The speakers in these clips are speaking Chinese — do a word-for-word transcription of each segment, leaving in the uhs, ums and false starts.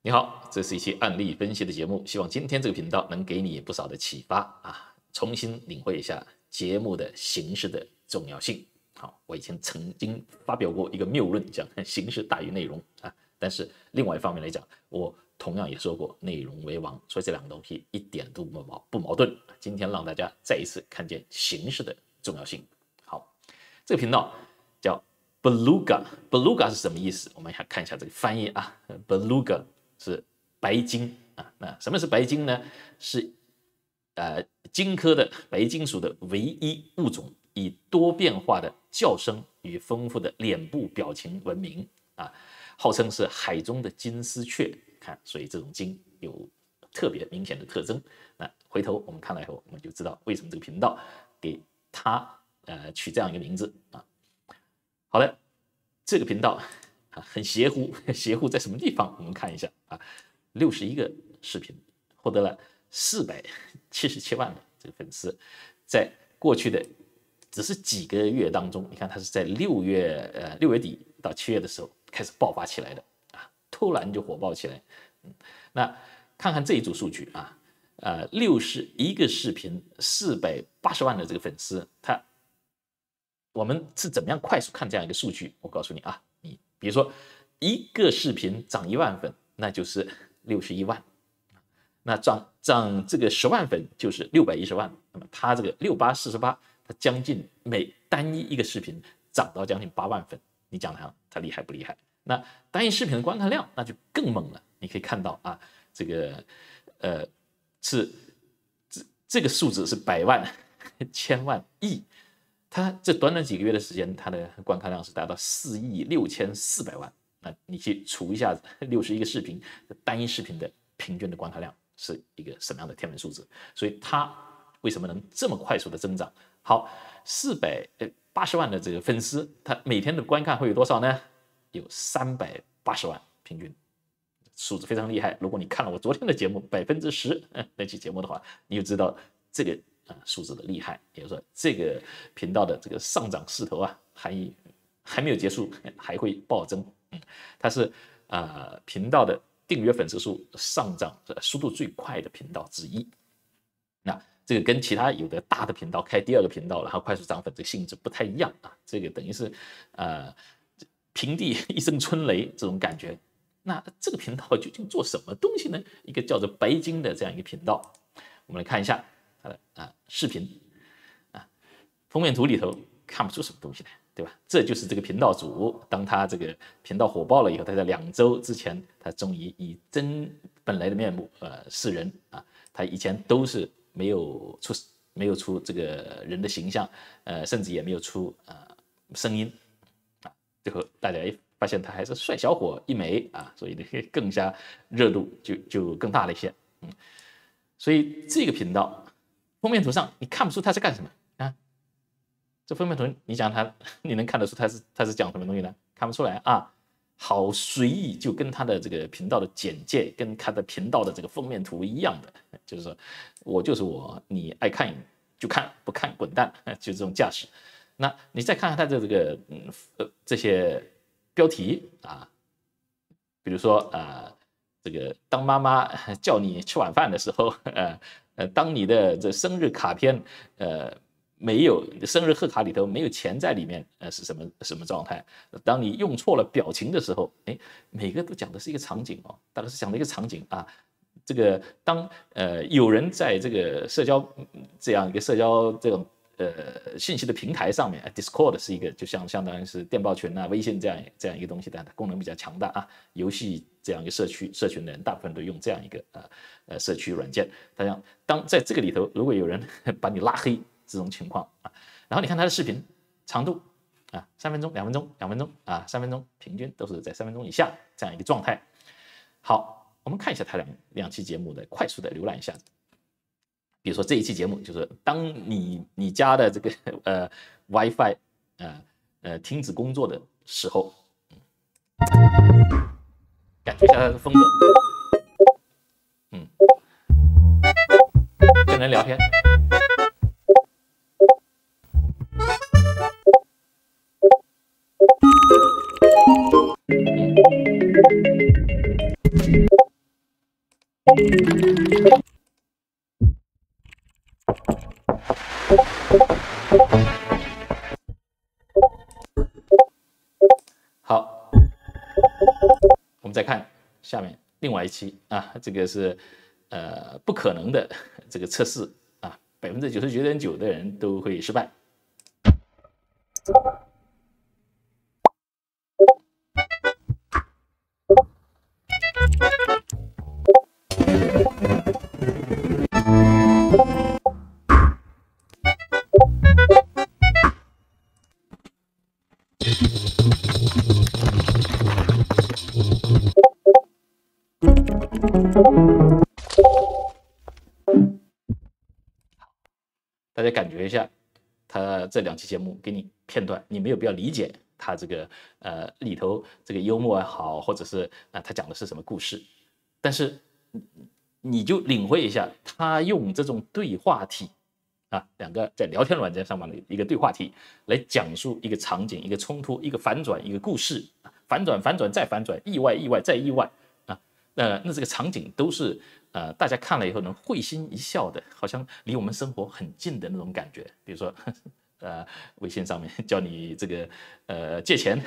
你好，这是一期案例分析的节目，希望今天这个频道能给你不少的启发啊，重新领会一下节目的形式的重要性。好，我以前曾经发表过一个谬论，讲形式大于内容啊，但是另外一方面来讲，我同样也说过内容为王，所以这两个东西一点都不矛不矛盾。今天让大家再一次看见形式的重要性。好，这个频道叫 Beluga， Beluga 是什么意思？我们看一下这个翻译啊 ，Beluga。 是白鲸啊，那什么是白鲸呢？是呃鲸科的白鲸属的唯一物种，以多变化的叫声与丰富的脸部表情闻名啊，号称是海中的金丝雀。看，所以这种鲸有特别明显的特征。那回头我们看了以后，我们就知道为什么这个频道给它呃取这样一个名字啊。好了，这个频道。 很邪乎，邪乎在什么地方？我们看一下啊， 六十一个视频获得了四百七十七万的这个粉丝，在过去的只是几个月当中，你看它是在六月呃六月底到七月的时候开始爆发起来的啊，突然就火爆起来。嗯，那看看这一组数据啊，呃， 六十一个视频四百八十万的这个粉丝，他我们是怎么样快速看这样一个数据？我告诉你啊。 比如说，一个视频涨一万粉，那就是六十一万；那涨涨这个十万粉就是六百一十万。那么它这个六八四八，它将近每单一一个视频涨到将近八万粉，你讲它它厉害不厉害？那单一视频的观看量那就更猛了。你可以看到啊，这个呃是这这个数字是百万、千万、亿。 它这短短几个月的时间，它的观看量是达到四亿六千四百万。那你去除一下六十一个视频，单一视频的平均的观看量是一个什么样的天文数字？所以它为什么能这么快速的增长？好，四百八十万的这个粉丝，他每天的观看会有多少呢？有三百八十万平均，数字非常厉害。如果你看了我昨天的节目百分之十那期节目的话，你就知道这个。 啊，数字的厉害，也就是说，这个频道的这个上涨势头啊，还还没有结束，还会暴增。嗯，它是啊、呃、频道的订阅粉丝数上涨速度最快的频道之一。那这个跟其他有的大的频道开第二个频道，然后快速涨粉这个性质不太一样啊。这个等于是呃平地一声春雷这种感觉。那这个频道究竟做什么东西呢？一个叫做白鲸的这样一个频道，我们来看一下。 它的啊视频啊封面图里头看不出什么东西来，对吧？这就是这个频道主，当他这个频道火爆了以后，他在两周之前，他终于以真本来的面目呃示人啊。他以前都是没有出没有出这个人的形象，呃，甚至也没有出呃声音啊。最后大家也发现他还是帅小伙一枚啊，所以呢更加热度就就更大了一些。嗯，所以这个频道。 封面图上你看不出他是干什么啊？这封面图你讲他，你能看得出他是他是讲什么东西呢？看不出来啊，好随意，就跟他的这个频道的简介跟他的频道的这个封面图一样的，就是说我就是我，你爱看就看，不看滚蛋，就这种架势。那你再看看他的这个嗯呃这些标题啊，比如说啊、呃、这个当妈妈叫你吃晚饭的时候，呃。 呃，当你的这生日卡片，呃，没有生日贺卡里头没有钱在里面，呃，是什么什么状态？当你用错了表情的时候，哎，每个都讲的是一个场景哦，大概是讲的一个场景啊。这个当呃有人在这个社交这样一个社交这种呃信息的平台上面 ，Discord 是一个就像相当于是电报群啊、微信这样这样一个东西，但它功能比较强大啊。游戏这样一个社区社群的人，大部分都用这样一个呃。 呃，社区软件，他讲，当在这个里头，如果有人把你拉黑这种情况啊，然后你看他的视频长度啊，三分钟、两分钟、两分钟啊，三分钟，平均都是在三分钟以下这样一个状态。好，我们看一下他两两期节目的快速的浏览一下。比如说这一期节目就是当你你家的这个呃 WiFi 呃呃停止工作的时候，感觉一下它的风格。 嗯，跟人聊天，嗯。好，我们再看下面另外一期啊，这个是呃不可能的这个测试啊，百分之九十九点九的人都会失败。 大家感觉一下，他这两期节目给你片段，你没有必要理解他这个呃里头这个幽默也好，或者是啊、呃、他讲的是什么故事，但是你就领会一下，他用这种对话体啊，两个在聊天软件上面的一个对话体来讲述一个场景、一个冲突、一个反转、一个故事，反转、反转再反转，意外、意外再意外。 呃，那这个场景都是呃，大家看了以后能会心一笑的，好像离我们生活很近的那种感觉。比如说，呃，微信上面叫你这个呃借钱，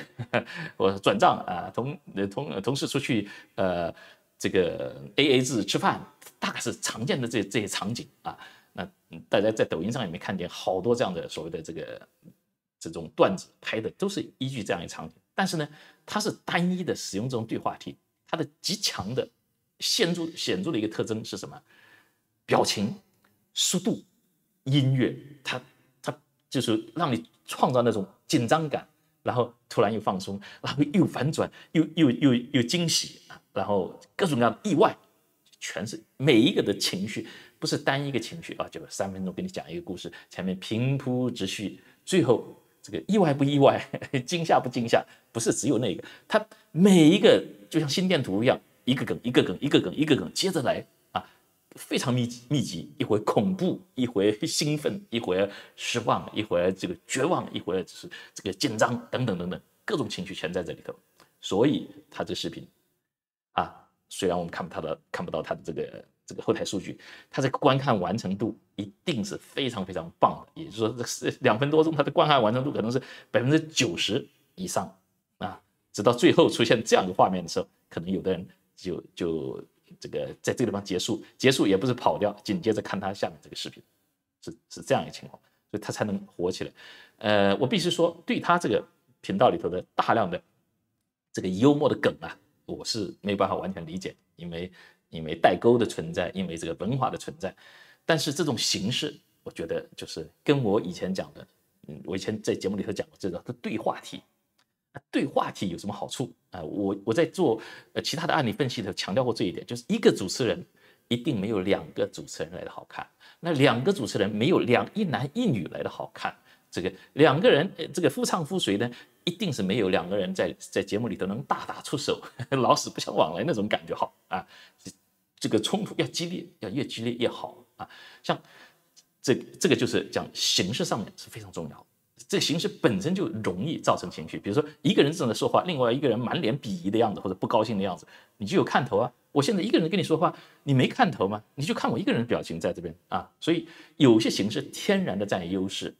我转账啊、呃，同同同事出去呃这个 A A 制吃饭，大概是常见的这这些场景啊。那大家在抖音上也没看见好多这样的所谓的这个这种段子拍的，都是依据这样一个场景。但是呢，它是单一的使用这种对话题。 它的极强的显著显著的一个特征是什么？表情、速度、音乐，它它就是让你创造那种紧张感，然后突然又放松，然后又反转，又又又又惊喜，然后各种各样的意外，全是每一个的情绪，不是单一个情绪啊，就是三分钟给你讲一个故事，前面平铺直叙，最后这个意外不意外，惊吓不惊吓，不是只有那个，它每一个。 就像心电图一样，一个梗一个梗一个梗一个梗接着来啊，非常密集密集，一会恐怖，一会兴奋，一会失望，一会这个绝望，一会就是这个紧张等等等等，各种情绪全在这里头。所以他这视频啊，虽然我们看不到的看不到他的这个这个后台数据，他这个观看完成度一定是非常非常棒的，也就是说，这两分多钟他的观看完成度可能是百分之九十以上啊。 直到最后出现这样的画面的时候，可能有的人就就这个在这个地方结束，结束也不是跑掉，紧接着看他下面这个视频，是是这样一个情况，所以他才能火起来。呃，我必须说，对他这个频道里头的大量的这个幽默的梗啊，我是没有办法完全理解，因为因为代沟的存在，因为这个文化的存在。但是这种形式，我觉得就是跟我以前讲的，嗯，我以前在节目里头讲过这种对话题。 对话题有什么好处啊？我我在做呃其他的案例分析的时候强调过这一点，就是一个主持人一定没有两个主持人来的好看，那两个主持人没有两一男一女来的好看，这个两个人这个夫唱妇随呢，一定是没有两个人在在节目里头能大打出手，老死不相往来那种感觉好啊。这个冲突要激烈，要越激烈越好啊。像这这个就是讲形式上面是非常重要。 这个形式本身就容易造成情绪，比如说一个人正在说话，另外一个人满脸鄙夷的样子或者不高兴的样子，你就有看头啊。我现在一个人跟你说话，你没看头吗？你就看我一个人的表情在这边啊。所以有些形式天然的占有优势。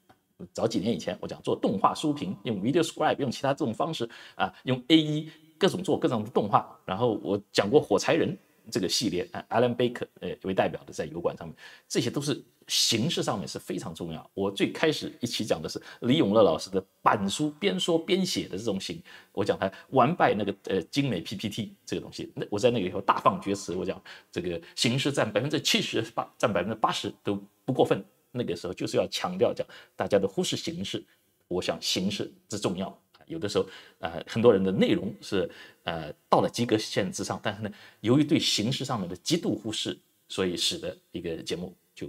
早几年以前，我讲做动画书评，用 video scribe， 用其他这种方式啊，用 A E 各种做各种动画。然后我讲过火柴人这个系列，啊 ，Alan Baker 呃为代表的在油管上面，这些都是。 形式上面是非常重要。我最开始一起讲的是李永乐老师的板书边说边写的这种形，我讲他完败那个呃精美 P P T 这个东西。那我在那个以后大放厥词，我讲这个形式占百分之七十八，占百分之八十都不过分。那个时候就是要强调讲大家都忽视形式，我想形式之重要。有的时候呃很多人的内容是呃到了及格线之上，但是呢，由于对形式上面的极度忽视，所以使得一个节目就。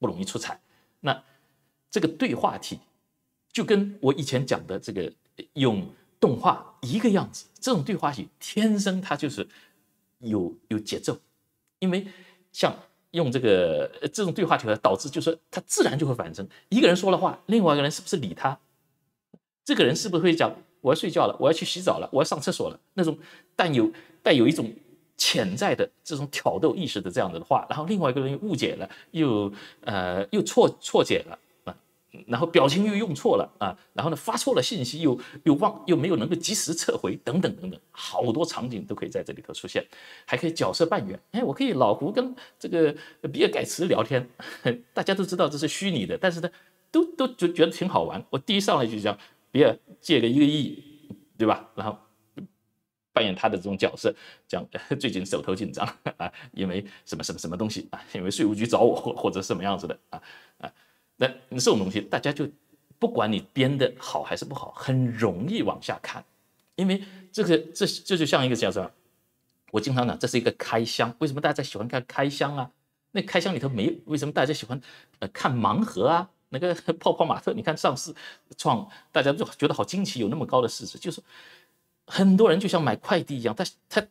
不容易出彩，那这个对话体就跟我以前讲的这个用动画一个样子。这种对话体天生它就是有有节奏，因为像用这个这种对话体来导致，就是它自然就会反生。一个人说了话，另外一个人是不是理他？这个人是不是会讲我要睡觉了，我要去洗澡了，我要上厕所了？那种但有带有一种潜在的这种挑逗意识的这样的话，然后另外一个人又误解了，又呃又错错解了啊，然后表情又用错了啊，然后呢发错了信息又又忘又没有能够及时撤回等等等等，好多场景都可以在这里头出现，还可以角色扮演。哎，我可以老胡跟这个比尔盖茨聊天，大家都知道这是虚拟的，但是呢都都觉觉得挺好玩。我第一上来就讲比尔借了一个亿，对吧？然后。 扮演他的这种角色，讲最近手头紧张啊，因为什么什么什么东西啊，因为税务局找我或或者什么样子的啊啊，那这种东西大家就不管你编的好还是不好，很容易往下看，因为这个这这就像一个叫什么，我经常讲这是一个开箱，为什么大家喜欢看开箱啊？那开箱里头没为什么大家喜欢呃看盲盒啊？ 那个泡泡玛特，你看上市创，大家就觉得好惊奇，有那么高的市值，就是很多人就像买快递一样，他他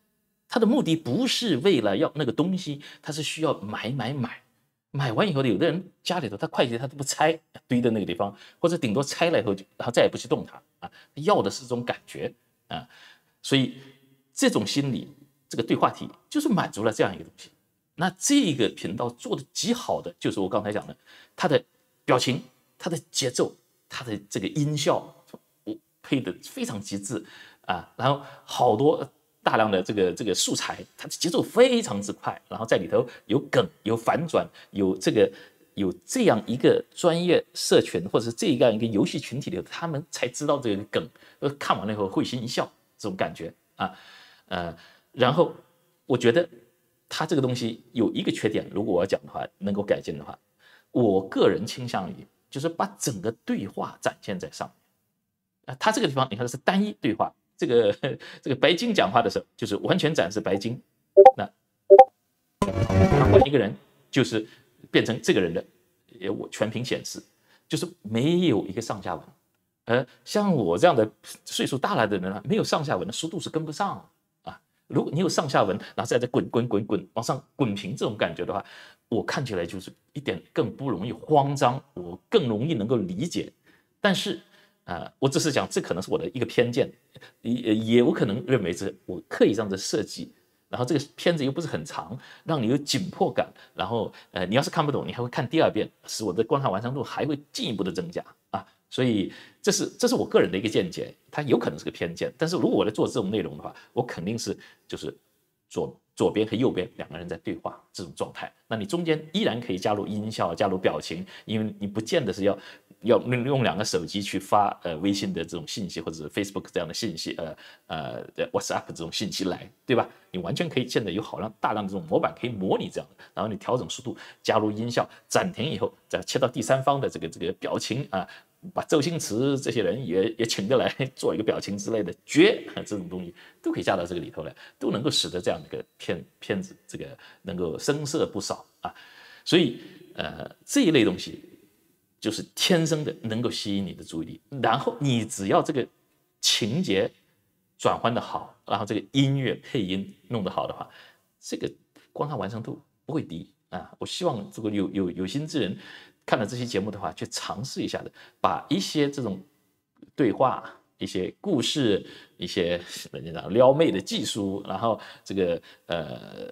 他的目的不是为了要那个东西，他是需要买买买，买完以后的，有的人家里头他快递他都不拆，堆在那个地方，或者顶多拆了以后就然后再也不去动它啊，要的是这种感觉啊，所以这种心理，这个对话题就是满足了这样一个东西。那这个频道做的极好的，就是我刚才讲的，它的。 表情，它的节奏，它的这个音效，我配的非常极致啊！然后好多大量的这个这个素材，它的节奏非常之快，然后在里头有梗、有反转、有这个有这样一个专业社群或者是这样一个游戏群体里，他们才知道这个梗，呃，看完了以后会心一笑这种感觉啊，呃，然后我觉得它这个东西有一个缺点，如果我要讲的话，能够改进的话。 我个人倾向于就是把整个对话展现在上面，啊，他这个地方你看是单一对话，这个这个白鲸讲话的时候就是完全展示白鲸，那换一个人就是变成这个人的，也我全屏显示，就是没有一个上下文，呃，像我这样的岁数大了的人呢，没有上下文的速度是跟不上啊，如果你有上下文，然后再再滚滚滚滚往上滚屏这种感觉的话。 我看起来就是一点更不容易慌张，我更容易能够理解。但是，呃，我只是讲，这可能是我的一个偏见，也也有可能认为是我刻意这样的设计。然后这个片子又不是很长，让你有紧迫感。然后，呃，你要是看不懂，你还会看第二遍，使我的观看完成度还会进一步的增加啊。所以，这是这是我个人的一个见解，它有可能是个偏见。但是如果我在做这种内容的话，我肯定是就是做。 左边和右边两个人在对话这种状态，那你中间依然可以加入音效、加入表情，因为你不见得是要要用两个手机去发呃微信的这种信息，或者是 Facebook 这样的信息，呃呃 WhatsApp 这种信息来，对吧？你完全可以现在有好量大量的这种模板可以模拟这样的，然后你调整速度，加入音效，暂停以后再切到第三方的这个这个表情啊、呃，把周星驰这些人也也请过来做一个表情之类的，绝这种东西都可以加到这个里头来，都能够使得这样的一个。 片片子这个能够生色不少啊，所以呃这一类东西就是天生的能够吸引你的注意力，然后你只要这个情节转换的好，然后这个音乐配音弄得好的话，这个观看完成度不会低啊。我希望如果有有有心之人看了这期节目的话，去尝试一下的，把一些这种对话。 一些故事，一些人家讲撩妹的技术，然后这个呃，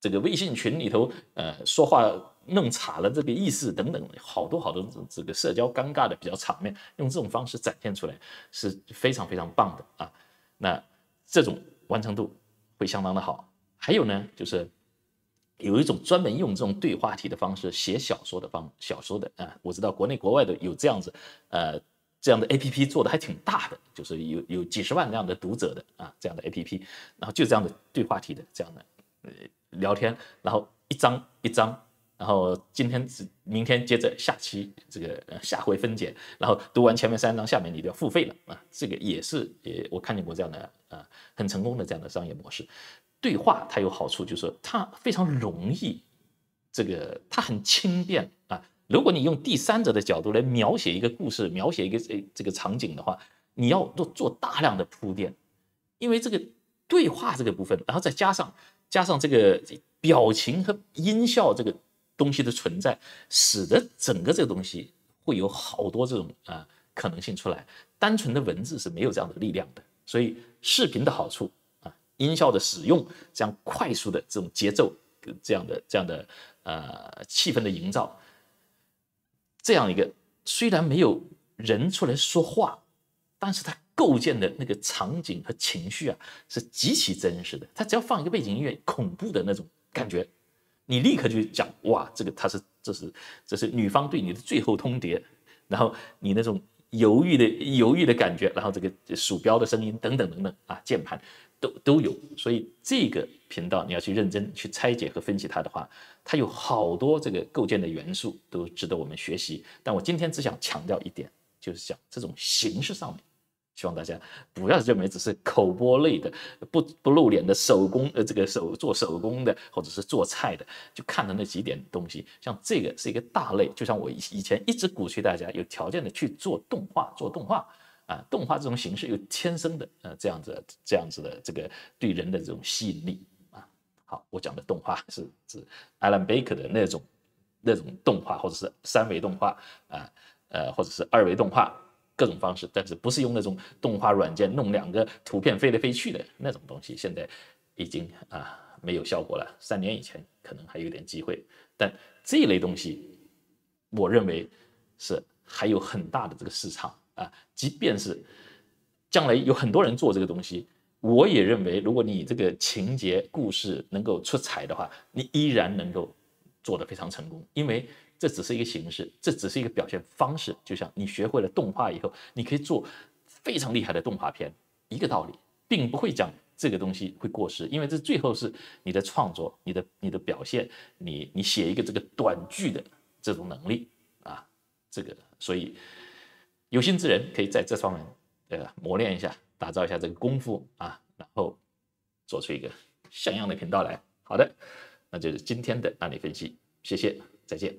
这个微信群里头呃说话弄岔了这个意思等等，好多好多这个社交尴尬的比较场面，用这种方式展现出来是非常非常棒的啊。那这种完成度会相当的好。还有呢，就是有一种专门用这种对话题的方式写小说的方小说的啊，我知道国内国外的有这样子呃。 这样的 A P P 做的还挺大的，就是有有几十万这样的读者的啊，这样的 A P P， 然后就这样的对话题的这样的呃聊天，然后一章一章，然后今天明天接着下期这个呃下回分解，然后读完前面三章，下面你就要付费了啊，这个也是也我看见过这样的啊很成功的这样的商业模式。对话它有好处，就是它非常容易，这个它很轻便啊。 如果你用第三者的角度来描写一个故事，描写一个这这个场景的话，你要做做大量的铺垫，因为这个对话这个部分，然后再加上加上这个表情和音效这个东西的存在，使得整个这个东西会有好多这种啊、呃、可能性出来。单纯的文字是没有这样的力量的，所以视频的好处啊、呃，音效的使用，这样快速的这种节奏，这样的这样的呃气氛的营造，这样一个虽然没有人出来说话，但是他构建的那个场景和情绪啊是极其真实的。他只要放一个背景音乐，恐怖的那种感觉，你立刻就讲哇，这个他是这是这是女方对你的最后通牒，然后你那种。 犹豫的犹豫的感觉，然后这个鼠标的声音等等等等啊，键盘都都有，所以这个频道你要去认真去拆解和分析它的话，它有好多这个构建的元素都值得我们学习。但我今天只想强调一点，就是讲这种形式上面，希望大家不要认为只是口播类的、不不露脸的手工呃这个手做手工的或者是做菜的，就看的那几点东西，像这个是一个大类，就像我以前一直鼓吹大家有条件的去做动画，做动画啊，动画这种形式有天生的呃这样子这样子的这个对人的这种吸引力啊。好，我讲的动画是指 Alan Baker 的那种那种动画，或者是三维动画啊呃或者是二维动画。 各种方式，但是不是用那种动画软件弄两个图片飞来飞去的那种东西，现在已经啊没有效果了。三年以前可能还有点机会，但这一类东西，我认为是还有很大的这个市场啊。即便是将来有很多人做这个东西，我也认为，如果你这个情节故事能够出彩的话，你依然能够做得非常成功，因为。 这只是一个形式，这只是一个表现方式。就像你学会了动画以后，你可以做非常厉害的动画片，一个道理，并不会讲这个东西会过时，因为这最后是你的创作、你的你的表现、你你写一个这个短剧的这种能力啊，这个所以有心之人可以在这方面呃磨练一下，打造一下这个功夫啊，然后做出一个像样的频道来。好的，那就是今天的案例分析，谢谢，再见。